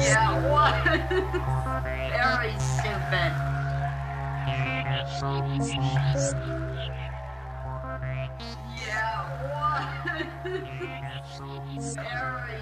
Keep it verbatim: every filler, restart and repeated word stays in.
Yeah, what? Very stupid. Yeah, what? Very